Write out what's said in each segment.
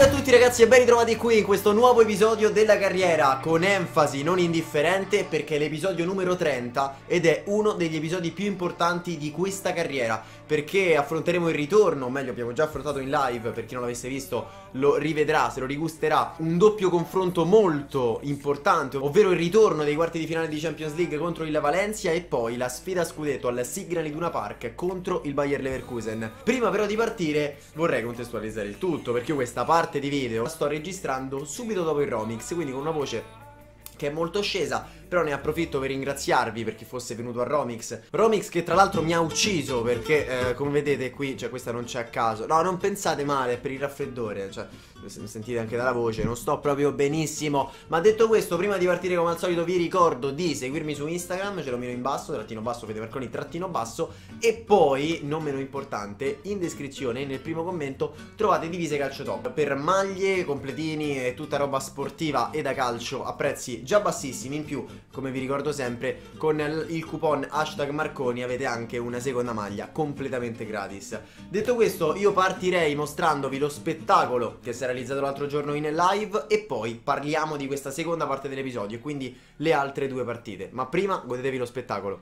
Salve a tutti ragazzi e ben ritrovati qui in questo nuovo episodio della carriera, con enfasi non indifferente perché è l'episodio numero 30 ed è uno degli episodi più importanti di questa carriera, perché affronteremo il ritorno, o meglio abbiamo già affrontato in live, per chi non l'avesse visto lo rivedrà, se lo rigusterà, un doppio confronto molto importante, ovvero il ritorno dei quarti di finale di Champions League contro il Valencia e poi la sfida a scudetto al Signal Iduna Park contro il Bayer Leverkusen. Prima però di partire vorrei contestualizzare il tutto, perché questa parte di video la sto registrando subito dopo il Romics, quindi con una voce che è molto scesa, però ne approfitto per ringraziarvi per chi fosse venuto a Romics, che tra l'altro mi ha ucciso, perché come vedete qui, cioè questa non c'è a caso, no, non pensate male, è per il raffreddore, cioè sentite anche dalla voce, non sto proprio benissimo. Ma detto questo, prima di partire come al solito vi ricordo di seguirmi su Instagram, ce lo miro in basso, _ Fedemarconi _ e poi, non meno importante, in descrizione nel primo commento trovate divise calcio top per maglie, completini e tutta roba sportiva e da calcio a prezzi già bassissimi. In più, come vi ricordo sempre, con il coupon #Marconi avete anche una seconda maglia completamente gratis. Detto questo, io partirei mostrandovi lo spettacolo che si è realizzato l'altro giorno in live e poi parliamo di questa seconda parte dell'episodio e quindi le altre due partite, ma prima godetevi lo spettacolo.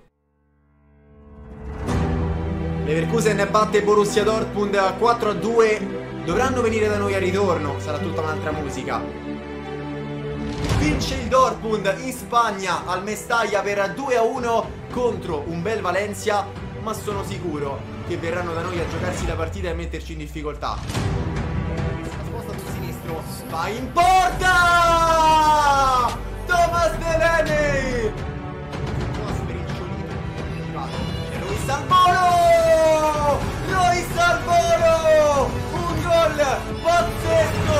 Leverkusen batte Borussia Dortmund 4-2, dovranno venire da noi al ritorno, sarà tutta un'altra musica. Vince il Dortmund in Spagna al Mestalla per 2-1 contro un bel Valencia, ma sono sicuro che verranno da noi a giocarsi la partita e a metterci in difficoltà. La sposta sul sinistro, va in porta! Thomas Delaney! Ruiz al volo! Ruiz al volo! Un gol pazzesco!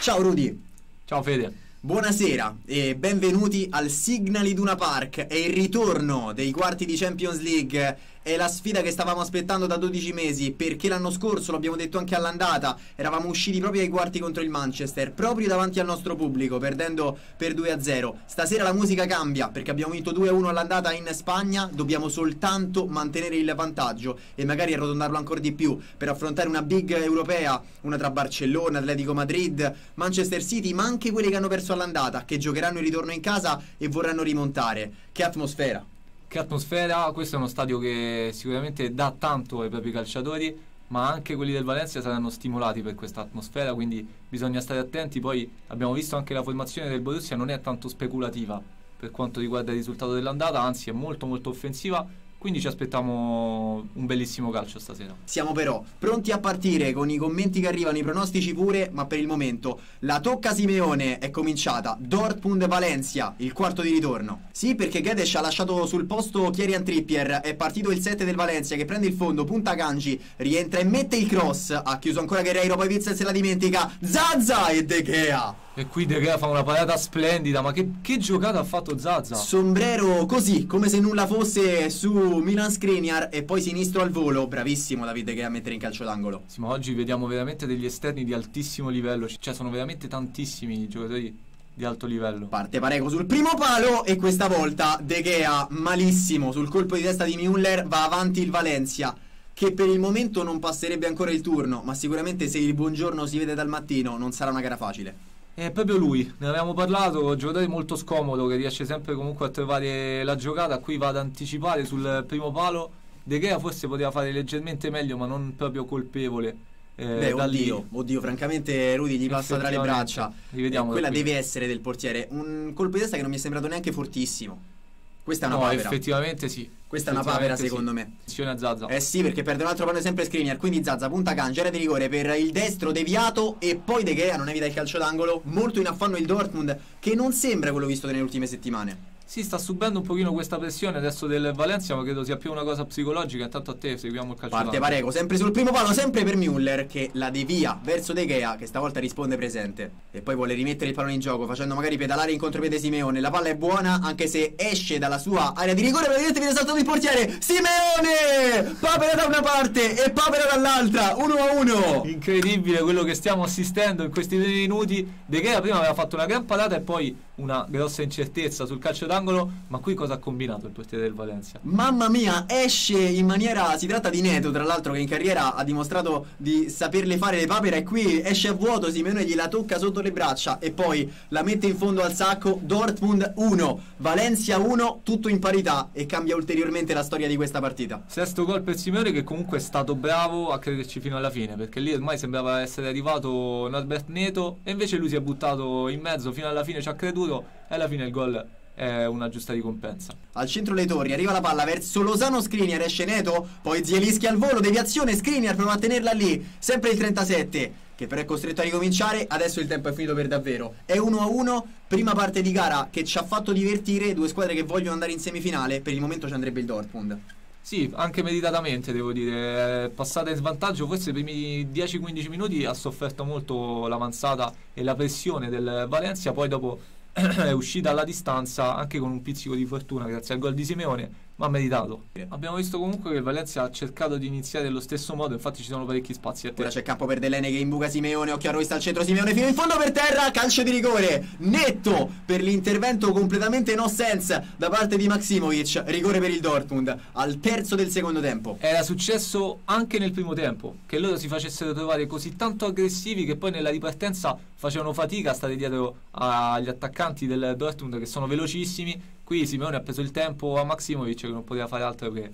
Ciao Rudy. Ciao Fede. Buonasera e benvenuti al Signal Iduna Park. È il ritorno dei quarti di Champions League, è la sfida che stavamo aspettando da 12 mesi, perché l'anno scorso, l'abbiamo detto anche all'andata, eravamo usciti proprio ai quarti contro il Manchester, proprio davanti al nostro pubblico, perdendo per 2-0. Stasera la musica cambia perché abbiamo vinto 2-1 all'andata in Spagna, dobbiamo soltanto mantenere il vantaggio e magari arrotondarlo ancora di più per affrontare una big europea, una tra Barcellona, Atletico Madrid, Manchester City, ma anche quelle che hanno perso all'andata, che giocheranno il ritorno in casa e vorranno rimontare. Che atmosfera! Che atmosfera! Questo è uno stadio che sicuramente dà tanto ai propri calciatori, ma anche quelli del Valencia saranno stimolati per questa atmosfera, quindi bisogna stare attenti. Poi abbiamo visto anche la formazione del Borussia non è tanto speculativa per quanto riguarda il risultato dell'andata, anzi è molto molto offensiva, quindi ci aspettiamo un bellissimo calcio stasera. Siamo però pronti a partire con i commenti che arrivano, i pronostici pure, ma per il momento la tocca Simeone, è cominciata Dortmund-Valencia, il quarto di ritorno. Sì, perché Guedes ha lasciato sul posto Kieran Trippier, è partito il 7 del Valencia che prende il fondo, punta Akanji, rientra e mette il cross, ha chiuso ancora Guerreiro, poi Witsel se la dimentica, Zaza e De Gea. E qui De Gea fa una parata splendida, ma che giocata ha fatto Zaza! Sombrero così, come se nulla fosse, su Milan Skriniar e poi sinistro al volo, bravissimo David De Gea a mettere in calcio d'angolo. Sì, ma oggi vediamo veramente degli esterni di altissimo livello, cioè sono veramente tantissimi i giocatori di alto livello. Parte Pareco sul primo palo e questa volta De Gea malissimo sul colpo di testa di Müller, va avanti il Valencia, che per il momento non passerebbe ancora il turno, ma sicuramente se il buongiorno si vede dal mattino non sarà una gara facile. È proprio lui, ne avevamo parlato, giocatore molto scomodo che riesce sempre comunque a trovare la giocata. Qui va ad anticipare sul primo palo, De Gea forse poteva fare leggermente meglio, ma non proprio colpevole. Beh, oddio, francamente Rudy gli passa tra le braccia, quella deve essere del portiere, un colpo di testa che non mi è sembrato neanche fortissimo. Questa è una pavera. Effettivamente sì. Questa è una pavera secondo me. Attenzione a Zaza. Eh sì, perché perde un altro pallone sempre Skriniar, quindi Zaza punta Akanji, area di rigore per il destro deviato e poi De Gea non evita il calcio d'angolo. Molto in affanno il Dortmund, che non sembra quello visto nelle ultime settimane. Sì, sta subendo un pochino questa pressione adesso del Valencia, ma credo sia più una cosa psicologica. Intanto a te, seguiamo il calcio. Parte Pareco, sempre sul primo palo, sempre per Müller, che la devia verso De Gea, che stavolta risponde presente. E poi vuole rimettere il pallone in gioco, facendo magari pedalare in contropiede Simeone. La palla è buona, anche se esce dalla sua area di rigore, praticamente viene saltato il portiere. Simeone! Papera da una parte e papera dall'altra, 1-1. Incredibile quello che stiamo assistendo in questi 3 minuti. De Gea prima aveva fatto una gran parata e poi una grossa incertezza sul calcio d'angolo, ma qui cosa ha combinato il portiere del Valencia? Mamma mia, esce in maniera... si tratta di Neto, tra l'altro, che in carriera ha dimostrato di saperle fare le papere, e qui esce a vuoto, Simeone gliela tocca sotto le braccia e poi la mette in fondo al sacco. Dortmund 1, Valencia 1, tutto in parità, e cambia ulteriormente la storia di questa partita. Sesto gol per Simeone, che comunque è stato bravo a crederci fino alla fine, perché lì ormai sembrava essere arrivato Norbert Neto e invece lui si è buttato in mezzo fino alla fine, ci ha creduto, e alla fine il gol è una giusta ricompensa. Al centro le torri, arriva la palla verso Lozano, Skriniar, esce Neto, poi Zielinski al volo, deviazione, Skriniar prova a tenerla lì, sempre il 37, che però è costretto a ricominciare. Adesso il tempo è finito per davvero, è 1-1, prima parte di gara che ci ha fatto divertire, due squadre che vogliono andare in semifinale, per il momento ci andrebbe il Dortmund. Sì, anche meritatamente devo dire, passata in svantaggio, forse i primi 10-15 minuti ha sofferto molto l'avanzata e la pressione del Valencia, poi dopo è uscita alla distanza anche con un pizzico di fortuna grazie al gol di Simeone, ma meritato. Abbiamo visto comunque che il Valencia ha cercato di iniziare dello stesso modo, infatti ci sono parecchi spazi a terra. Ora c'è campo per Delaney che imbuca Simeone, occhio a Ruiz al centro, Simeone fino in fondo per terra, calcio di rigore netto per l'intervento completamente no sense da parte di Maximovic, rigore per il Dortmund al terzo del secondo tempo. Era successo anche nel primo tempo, che loro si facessero trovare così tanto aggressivi che poi nella ripartenza facevano fatica a stare dietro agli attaccanti del Dortmund, che sono velocissimi. Qui Simeone ha preso il tempo a Maximovic, che non poteva fare altro che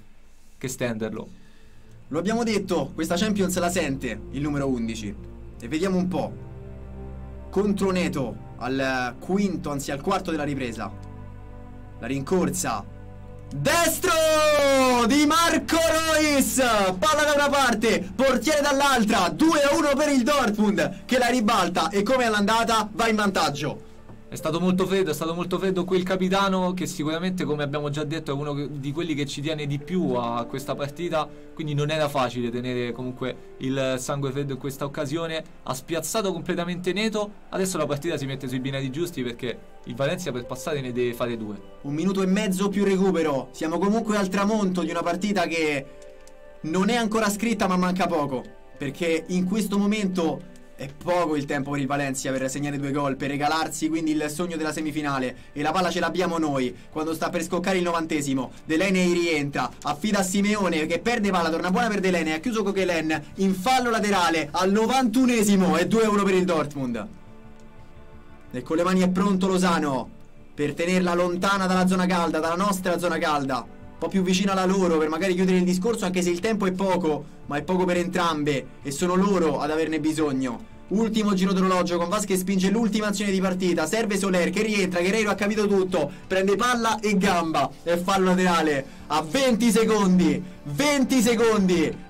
stenderlo. Lo abbiamo detto, questa Champions la sente il numero 11. E vediamo un po'. Contro Neto al quinto, anzi al quarto della ripresa. La rincorsa. Destro di Marco Reus, palla da una parte, portiere dall'altra. 2-1 per il Dortmund, che la ribalta e come all'andata va in vantaggio. È stato molto freddo qui il capitano, che sicuramente, come abbiamo già detto, è uno di quelli che ci tiene di più a questa partita, quindi non era facile tenere comunque il sangue freddo in questa occasione. Ha spiazzato completamente Neto, adesso la partita si mette sui binari giusti, perché il Valencia per passare ne deve fare due. 1 minuto e mezzo più recupero, siamo comunque al tramonto di una partita che non è ancora scritta, ma manca poco, perché in questo momento... è poco il tempo per il Valencia per segnare due gol, per regalarsi quindi il sogno della semifinale, e la palla ce l'abbiamo noi quando sta per scoccare il 90°. Delaney rientra, affida a Simeone che perde palla, torna buona per Delaney, ha chiuso Coquelin in fallo laterale al 91°, e 2-1 per il Dortmund. E con le mani è pronto Lozano per tenerla lontana dalla zona calda, dalla nostra zona calda, un po' più vicina alla loro, per magari chiudere il discorso, anche se il tempo è poco, ma è poco per entrambe e sono loro ad averne bisogno. Ultimo giro d'orologio, con Vasquez spinge l'ultima azione di partita, serve Soler che rientra, Guerreiro ha capito tutto, prende palla e gamba, e fallo laterale a 20 secondi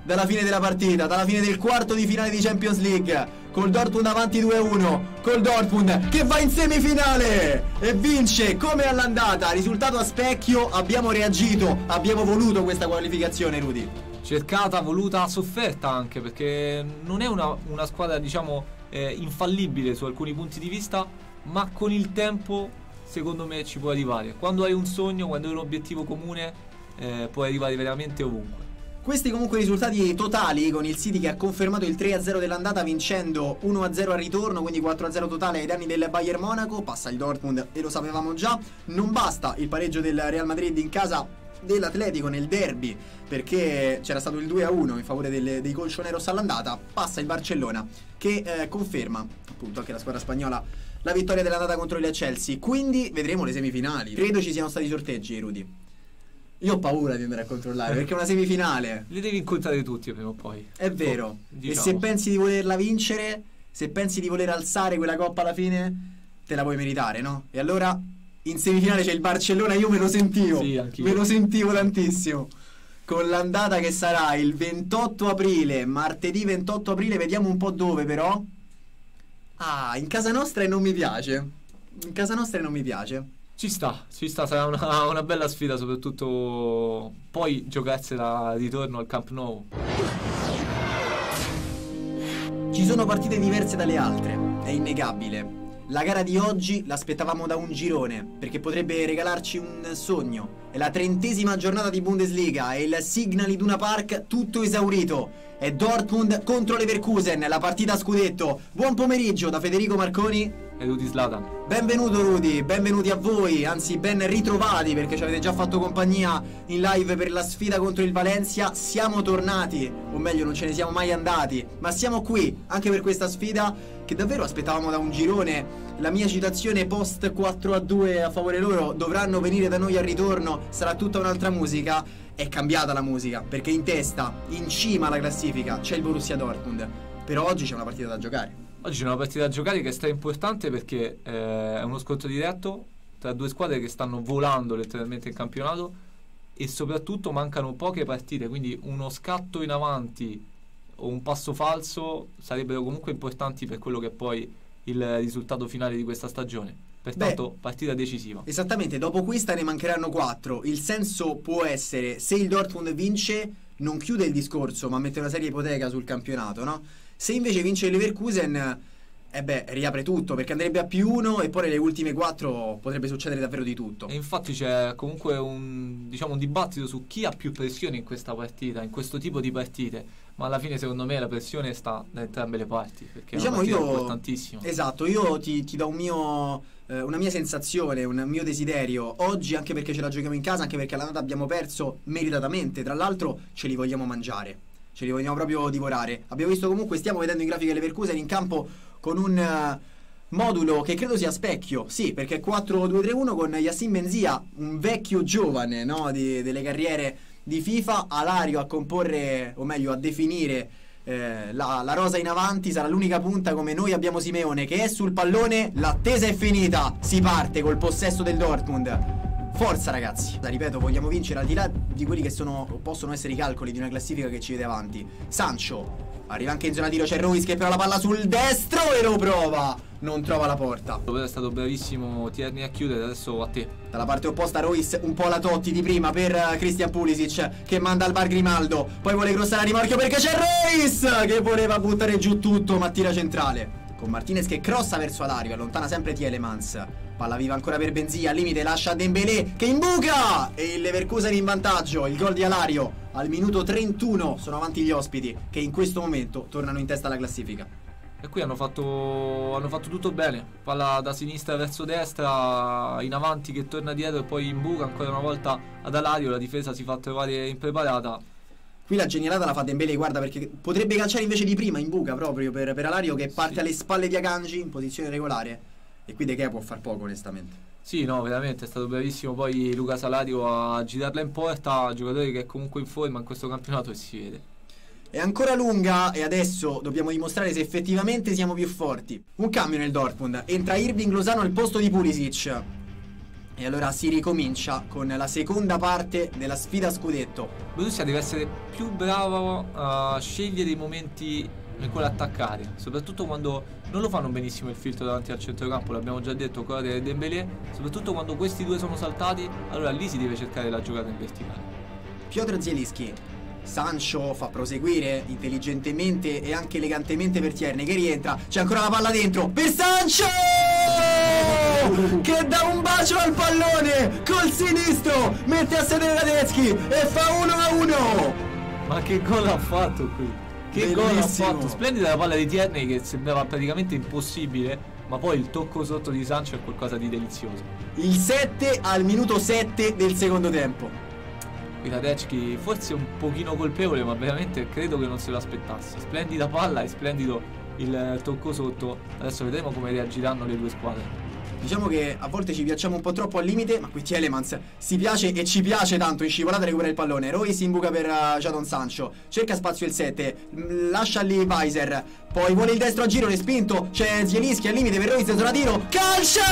dalla fine della partita, dalla fine del quarto di finale di Champions League, col Dortmund avanti 2-1, col Dortmund che va in semifinale e vince come all'andata. Risultato a specchio, abbiamo reagito, abbiamo voluto questa qualificazione, Rudy. Cercata, voluta, sofferta anche, perché non è una squadra, diciamo, infallibile su alcuni punti di vista, ma con il tempo secondo me ci può arrivare. Quando hai un sogno, quando hai un obiettivo comune, puoi arrivare veramente ovunque. Questi comunque risultati totali, con il City che ha confermato il 3-0 dell'andata vincendo 1-0 al ritorno, quindi 4-0 totale ai danni del Bayern Monaco. Passa il Dortmund e lo sapevamo già, non basta il pareggio del Real Madrid in casa dell'Atletico nel derby, perché c'era stato il 2-1 in favore dei colchoneros all'andata. Passa il Barcellona che conferma appunto anche la squadra spagnola la vittoria dell'andata contro il Chelsea, quindi vedremo le semifinali. Credo ci siano stati sorteggi, Rudy. Io ho paura di andare a controllare, perché è una semifinale. Li devi incontrare tutti prima o poi. È vero. Oh, diciamo. E se pensi di volerla vincere, se pensi di voler alzare quella coppa alla fine, te la puoi meritare, no? E allora in semifinale c'è il Barcellona, io me lo sentivo. Sì, anch'io. Me lo sentivo tantissimo. Con l'andata che sarà il 28 aprile, martedì 28 aprile, vediamo un po' dove però. Ah, in casa nostra e non mi piace. In casa nostra e non mi piace. Ci sta, sarà una bella sfida, soprattutto poi giocarsela al ritorno al Camp Nou. Ci sono partite diverse dalle altre, è innegabile. La gara di oggi l'aspettavamo da un girone, perché potrebbe regalarci un sogno. È la 30ª giornata di Bundesliga, è il Signal Iduna Park tutto esaurito. È Dortmund contro Leverkusen, la partita a scudetto. Buon pomeriggio da Federico Marconi. è Rudy Zlatan. Benvenuto Rudy, benvenuti a voi, anzi ben ritrovati, perché ci avete già fatto compagnia in live per la sfida contro il Valencia. Siamo tornati, o meglio non ce ne siamo mai andati, ma siamo qui anche per questa sfida che davvero aspettavamo da un girone. La mia citazione post 4-2 a favore loro, dovranno venire da noi al ritorno, sarà tutta un'altra musica. È cambiata la musica, perché in testa, in cima alla classifica, c'è il Borussia Dortmund. Però oggi c'è una partita da giocare. Oggi c'è una partita da giocare che è stra importante, perché è uno scontro diretto tra due squadre che stanno volando letteralmente in campionato, e soprattutto mancano poche partite, quindi uno scatto in avanti o un passo falso sarebbero comunque importanti per quello che è poi il risultato finale di questa stagione. Pertanto partita decisiva. Esattamente, dopo questa ne mancheranno 4. Il senso può essere, se il Dortmund vince non chiude il discorso ma mette una seria ipoteca sul campionato, no? Se invece vince il Leverkusen, riapre tutto, perché andrebbe a +1 e poi nelle ultime 4 potrebbe succedere davvero di tutto. E infatti c'è comunque un dibattito su chi ha più pressione in questa partita, in questo tipo di partite. Ma alla fine secondo me la pressione sta da entrambe le parti, perché diciamo è una partita importantissima. Esatto, io ti do una mia sensazione, un mio desiderio. Oggi, anche perché ce la giochiamo in casa, anche perché all'andata abbiamo perso meritatamente. Tra l'altro ce li vogliamo mangiare, ce li vogliamo proprio divorare. Abbiamo visto comunque, stiamo vedendo in grafica Leverkusen in campo con un modulo che credo sia specchio. Sì, perché 4-2-3-1 con Yassin Menzia, un vecchio giovane, no, delle carriere di FIFA. Alario a comporre, o meglio a definire la rosa in avanti, sarà l'unica punta. Come noi abbiamo Simeone che è sul pallone, l'attesa è finita, si parte col possesso del Dortmund. Forza ragazzi, ripeto, vogliamo vincere al di là di quelli che possono essere i calcoli di una classifica che ci vede avanti. Sancho arriva anche in zona tiro, c'è Ruiz che però la palla sul destro e lo prova, non trova la porta. È stato bravissimo Tierney a chiudere, adesso a te. Dalla parte opposta Ruiz, un po' la Totti di prima per Christian Pulisic, che manda al bar Grimaldo, poi vuole grossare a rimorchio perché c'è Ruiz che voleva buttare giù tutto ma tira centrale. Con Martinez che crossa verso Alario, allontana sempre Tielemans. Palla viva ancora per Benzia, al limite lascia Dembélé che imbuca! E il Leverkusen in vantaggio, il gol di Alario al minuto 31, sono avanti gli ospiti che in questo momento tornano in testa alla classifica. E qui hanno fatto tutto bene, palla da sinistra verso destra, in avanti che torna dietro e poi imbuca ancora una volta ad Alario, la difesa si fa trovare impreparata. Qui la genialata la fa Dembélé, guarda, perché potrebbe calciare invece di prima in buca proprio per Alario che parte alle spalle di Akanji in posizione regolare. E qui De Gea può far poco onestamente. Sì, no, veramente è stato bravissimo poi Lucas Alario a girarla in porta, giocatore che è comunque in forma in questo campionato e si vede. È ancora lunga e adesso dobbiamo dimostrare se effettivamente siamo più forti. Un cambio nel Dortmund, entra Irving Lozano al posto di Pulisic. E allora si ricomincia con la seconda parte della sfida scudetto. Borussia deve essere più bravo a scegliere i momenti in cui attaccare, soprattutto quando non lo fanno benissimo il filtro davanti al centrocampo, l'abbiamo già detto, Correa e Dembélé. Soprattutto quando questi due sono saltati, allora lì si deve cercare la giocata in verticale. Piotr Zielinski, Sancho fa proseguire intelligentemente e anche elegantemente per Tierney che rientra, c'è ancora la palla dentro per Sancho! Che dà un bacio al pallone col sinistro, mette a sedere Radetski e fa 1-1. Ma che gol ha fatto qui? Che gol ha fatto? Splendida la palla di Tierney che sembrava praticamente impossibile, ma poi il tocco sotto di Sancho è qualcosa di delizioso. Il 7 al minuto 7 del secondo tempo. Qui Radetski forse un pochino colpevole, ma veramente credo che non se lo aspettasse. Splendida palla e splendido il tocco sotto. Adesso vedremo come reagiranno le due squadre. Diciamo che a volte ci piacciamo un po' troppo al limite, ma qui Tielemans si piace e ci piace tanto. In scivolata recupera il pallone, Roy si imbuca per Jadon Sancho, cerca spazio il 7, lascia lì Weiser, poi vuole il destro a giro, respinto, c'è Zielinski al limite per Roy, zona tiro, calcia!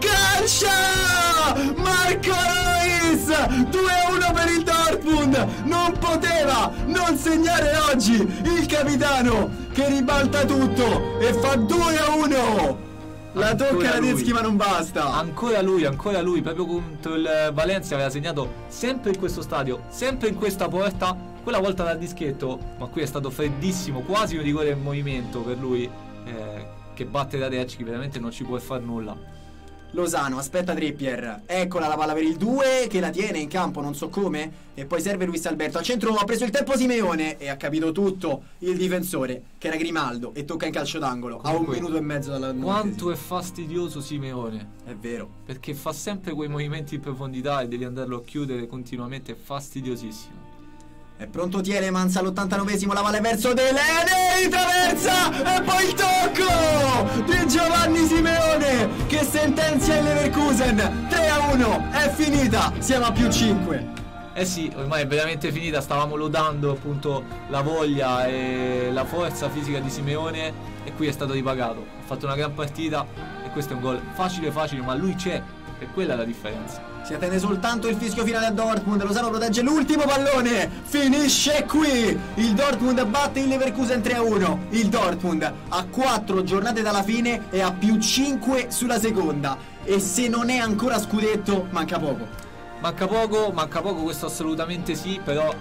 Calcia! Marco Reus! 2-1 per il Dortmund! Non poteva non segnare oggi il capitano che ribalta tutto e fa 2-1! La tocca Radetski ma non basta. Ancora lui, proprio contro il Valencia aveva segnato sempre in questo stadio, sempre in questa porta, quella volta dal dischetto, ma qui è stato freddissimo, quasi un rigore in movimento per lui, che batte Radetski, veramente non ci può far nulla. Lozano, aspetta Trippier, eccola la palla per il 2 che la tiene in campo, non so come, e poi serve Luis Alberto, a centro ha preso il tempo Simeone e ha capito tutto il difensore che era Grimaldo e tocca in calcio d'angolo a un minuto e mezzo dalla... Quanto è fastidioso Simeone, è vero, perché fa sempre quei movimenti in profondità e devi andarlo a chiudere continuamente, è fastidiosissimo. È pronto Tielemans all'89esimo, la palla verso Delaney, traversa e poi il tocco di Giovanni Simeone che sentenzia il Leverkusen 3-1, è finita, siamo a più 5. Eh sì, ormai è veramente finita, stavamo lodando appunto la voglia e la forza fisica di Simeone e qui è stato ripagato, ha fatto una gran partita e questo è un gol facile facile, ma lui c'è e quella è la differenza. Si attende soltanto il fischio finale a Dortmund, Lozano protegge l'ultimo pallone, finisce qui, il Dortmund batte il Leverkusen 3-1, il Dortmund a 4 giornate dalla fine e a più 5 sulla seconda e se non è ancora scudetto manca poco. Manca poco, questo assolutamente sì, però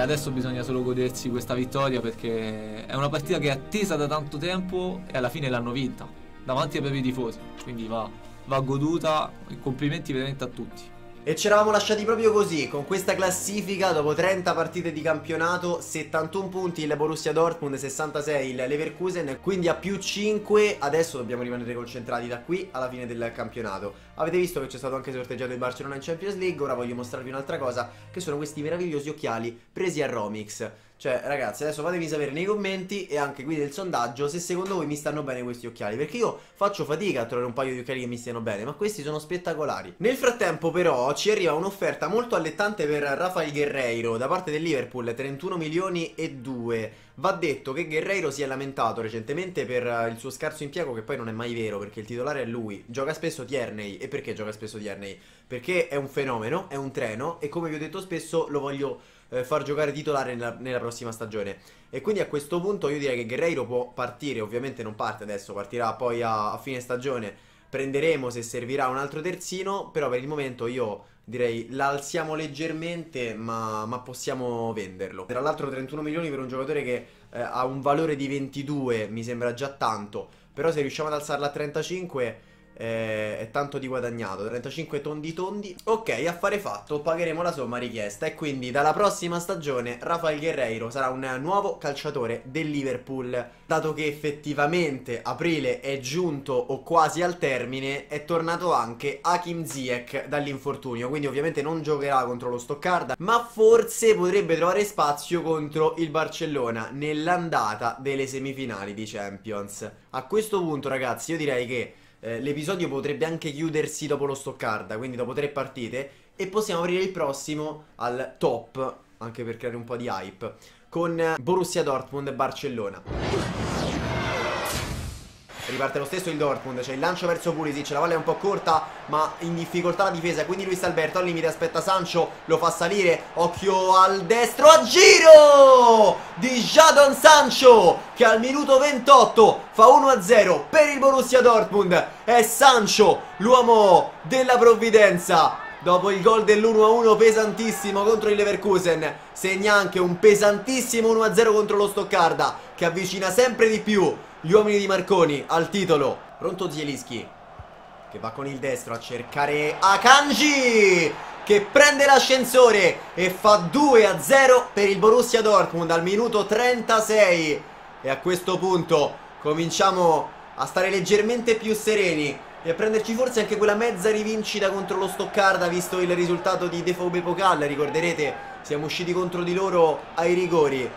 adesso bisogna solo godersi questa vittoria perché è una partita che è attesa da tanto tempo e alla fine l'hanno vinta davanti ai propri tifosi, quindi va goduta, complimenti veramente a tutti. E ci eravamo lasciati proprio così, con questa classifica dopo 30 partite di campionato, 71 punti il Borussia Dortmund, 66 il Leverkusen, quindi a più 5, adesso dobbiamo rimanere concentrati da qui alla fine del campionato. Avete visto che c'è stato anche sorteggiato il Barcellona in Champions League, ora voglio mostrarvi un'altra cosa, che sono questi meravigliosi occhiali presi a Romics. Cioè ragazzi, adesso fatemi sapere nei commenti e anche qui nel sondaggio se secondo voi mi stanno bene questi occhiali, perché io faccio fatica a trovare un paio di occhiali che mi stiano bene, ma questi sono spettacolari. Nel frattempo però ci arriva un'offerta molto allettante per Rafael Guerreiro da parte del Liverpool, 31 milioni e 2. Va detto che Guerreiro si è lamentato recentemente per il suo scarso impiego, che poi non è mai vero perché il titolare è lui, gioca spesso Tierney. E perché gioca spesso Tierney? Perché è un fenomeno, è un treno e come vi ho detto spesso lo voglio far giocare titolare nella prossima stagione e quindi a questo punto io direi che Guerreiro può partire, ovviamente non parte adesso, partirà poi a fine stagione, prenderemo se servirà un altro terzino, però per il momento io direi l'alziamo leggermente ma possiamo venderlo. Tra l'altro 31 milioni per un giocatore che ha un valore di 22 mi sembra già tanto, però se riusciamo ad alzarla a 35 è tanto di guadagnato, 35 tondi tondi. Ok, affare fatto, pagheremo la somma richiesta e quindi dalla prossima stagione Rafael Guerreiro sarà un nuovo calciatore del Liverpool, dato che effettivamente aprile è giunto o quasi al termine. È tornato anche Hakim Ziyech dall'infortunio, quindi ovviamente non giocherà contro lo Stoccarda, ma forse potrebbe trovare spazio contro il Barcellona nell'andata delle semifinali di Champions. A questo punto ragazzi io direi che l'episodio potrebbe anche chiudersi dopo lo Stoccarda, quindi dopo 3 partite, e possiamo aprire il prossimo al top, anche per creare un po' di hype, con Borussia Dortmund e Barcellona. Riparte lo stesso il Dortmund, c'è il lancio verso Pulisic, la palla è un po' corta ma in difficoltà la difesa, quindi Luis Alberto al limite aspetta Sancho, lo fa salire, occhio al destro, a giro di Jadon Sancho che al minuto 28 fa 1-0 per il Borussia Dortmund. È Sancho l'uomo della provvidenza dopo il gol dell'1-1 pesantissimo contro il Leverkusen, segna anche un pesantissimo 1-0 contro lo Stoccarda che avvicina sempre di più gli uomini di Marconi al titolo. Pronto Zielinski che va con il destro a cercare Akanji che prende l'ascensore e fa 2-0 per il Borussia Dortmund al minuto 36 e a questo punto cominciamo a stare leggermente più sereni e a prenderci forse anche quella mezza rivincita contro lo Stoccarda, visto il risultato di Defoe-Pokal. Ricorderete, siamo usciti contro di loro ai rigori.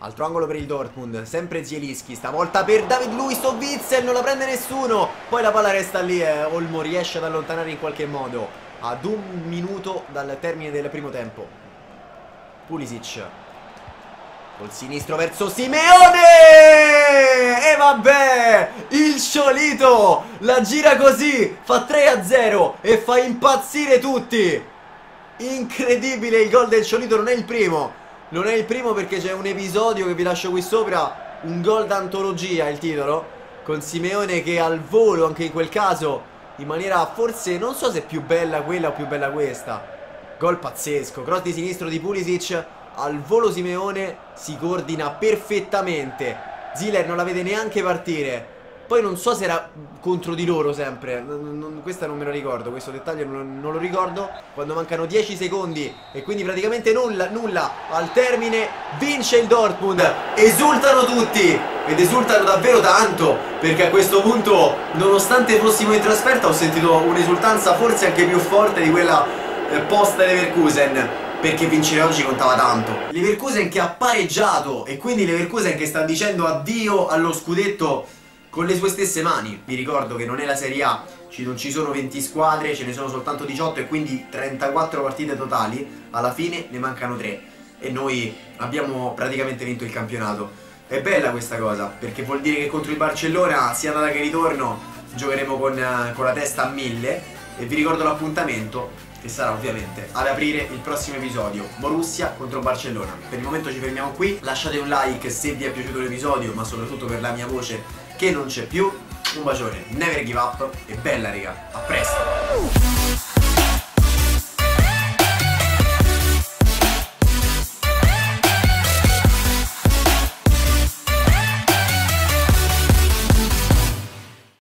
Altro angolo per il Dortmund, sempre Zielinski, stavolta per David Luiz o Witsel, non la prende nessuno. Poi la palla resta lì, Olmo riesce ad allontanare in qualche modo ad un minuto dal termine del primo tempo. Pulisic col sinistro verso Simeone! E vabbè! Il sciolito! La gira così, fa 3-0 e fa impazzire tutti! Incredibile il gol del sciolito, non è il primo! Non è il primo perché c'è un episodio che vi lascio qui sopra, un gol d'antologia il titolo, con Simeone che al volo anche in quel caso, in maniera forse non so se è più bella quella o più bella questa. Gol pazzesco, cross di sinistro di Pulisic, al volo Simeone si coordina perfettamente, Ziller non la vede neanche partire Poi non so se era contro di loro sempre, questa non me lo ricordo, questo dettaglio non lo ricordo. Quando mancano 10 secondi e quindi praticamente nulla al termine, vince il Dortmund. Esultano tutti ed esultano davvero tanto, perché a questo punto, nonostante fossimo in trasferta, ho sentito un'esultanza forse anche più forte di quella post Leverkusen, perché vincere oggi contava tanto. Leverkusen che ha pareggiato, e quindi Leverkusen che sta dicendo addio allo scudetto con le sue stesse mani. Vi ricordo che non è la Serie A, non ci sono 20 squadre, ce ne sono soltanto 18 e quindi 34 partite totali. Alla fine ne mancano 3 e noi abbiamo praticamente vinto il campionato. È bella questa cosa, perché vuol dire che contro il Barcellona, sia andata che ritorno, giocheremo con la testa a 1000. E vi ricordo l'appuntamento, che sarà ovviamente ad aprire il prossimo episodio, Borussia contro Barcellona. Per il momento ci fermiamo qui, lasciate un like se vi è piaciuto l'episodio, ma soprattutto per la mia voce che non c'è più. Un bacione, never give up e bella raga, a presto!